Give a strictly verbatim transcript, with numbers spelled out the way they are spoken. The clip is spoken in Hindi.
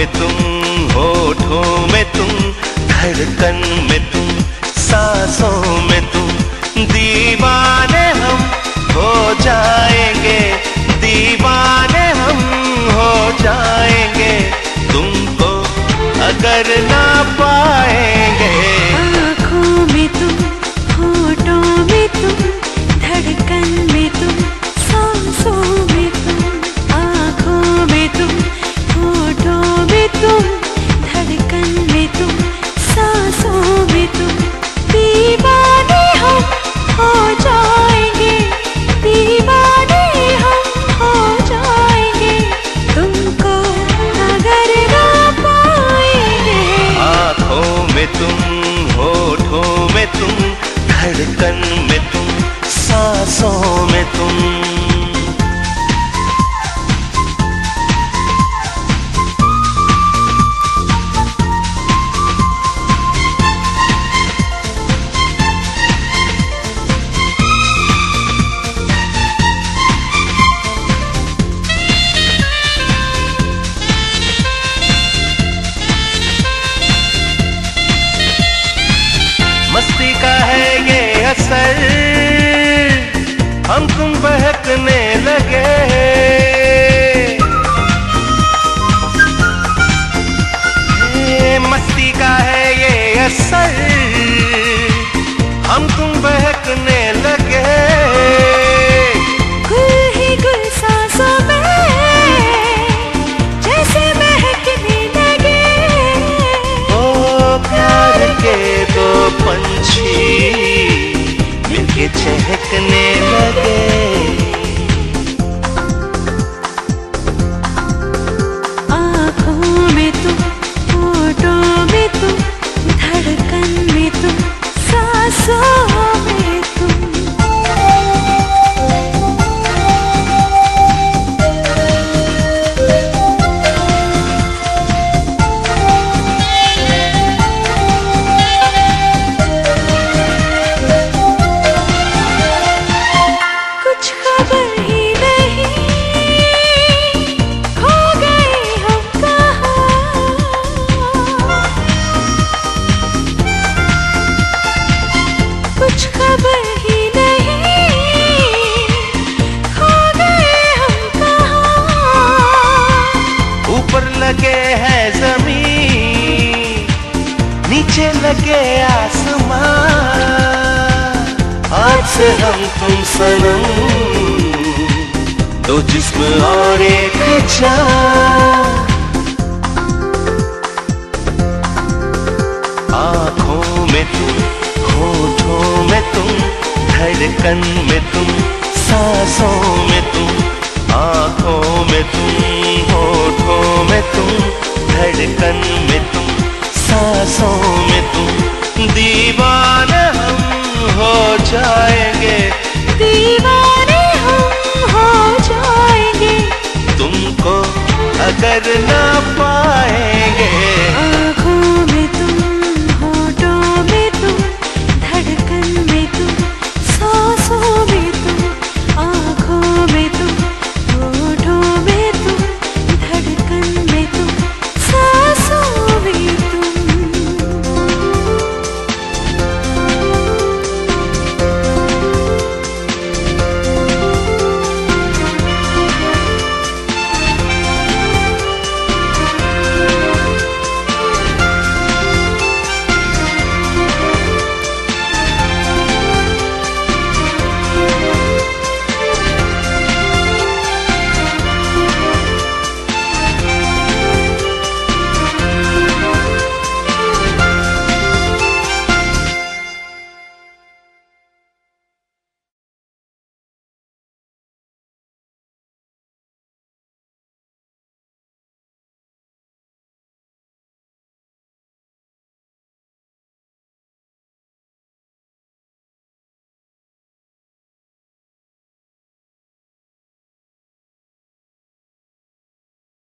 में तुम, होठों में तुम, धड़कन में तुम, सांसों में तुम, दीवाने हम हो जाएंगे, दीवाने हम हो जाएंगे, तुमको अगर ना पाएंगे। आँखों में तुम, होठों में तुम, धड़कन में तुम, सांसों में तुम, आँखों में तुम, होठों में तुम, धड़कन में तुम, सांसों में तुम, दीवाने हम हो जाएंगे, दीवाने हम हो जाएंगे, तुमको अगर ना पाएंगे। आँखों में तुम, होठों में तुम, धड़कन में तुम, सांसों में तुम। मस्ती का है ये असर, हम तुम बहकने लगे, मस्ती का है ये असर, हम तुम बहकने लगे, गुल ही गुल सांसों में जैसे महकने लगे, ओ प्यार के दो पंछी मिलके चहकने लगे। आँखों में तुम, होठों में तुम, धड़कन में तुम, सांसों में तुम, लगे हैं जमीन, नीचे लगे आसमान, आज से हम तुम सनम, दो जिस्म और एक जान। आँखों में तुम, होठों में तुम, धड़कन में तुम, सांसों में तुम, आँखों में तुम, होठों में तुम, धड़कन में तुम, सांसों में तुम, दीवाने हम हो जाएंगे, दीवाने हम हो जाएंगे, तुमको अगर ना पाएंगे।